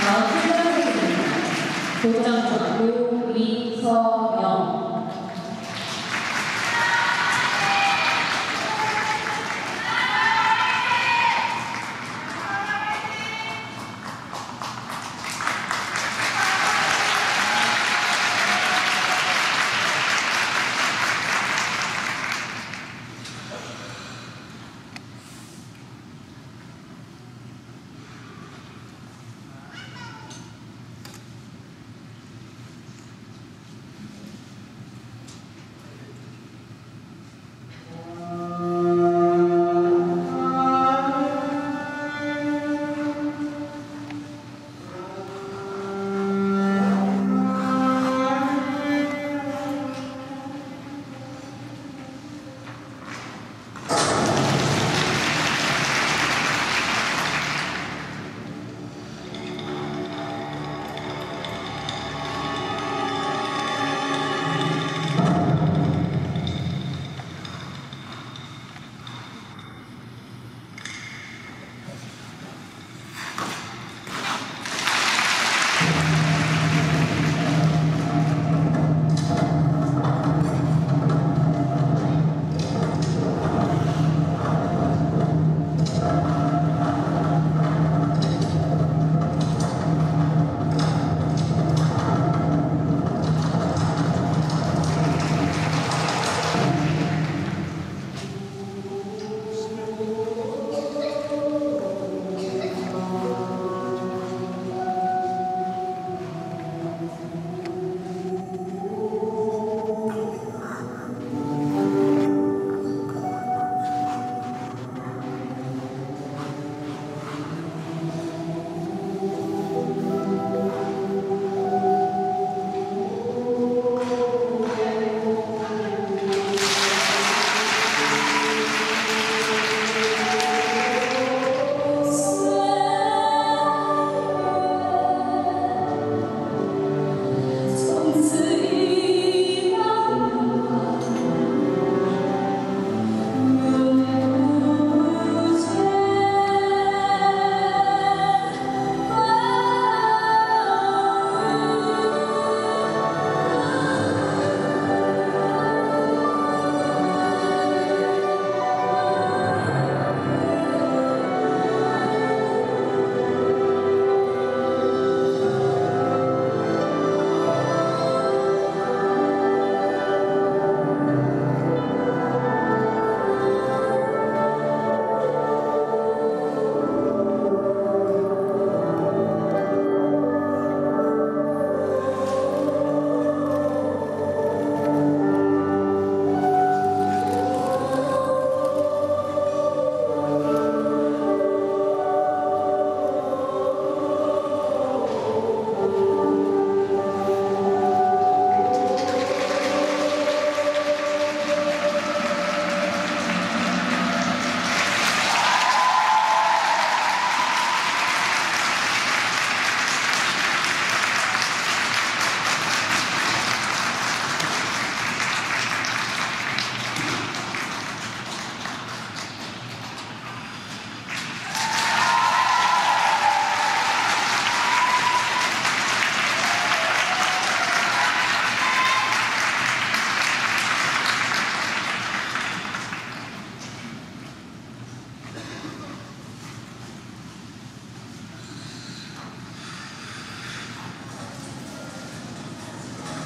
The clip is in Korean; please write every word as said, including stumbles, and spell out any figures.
다음 출연하겠습니다. 도장 전구 이서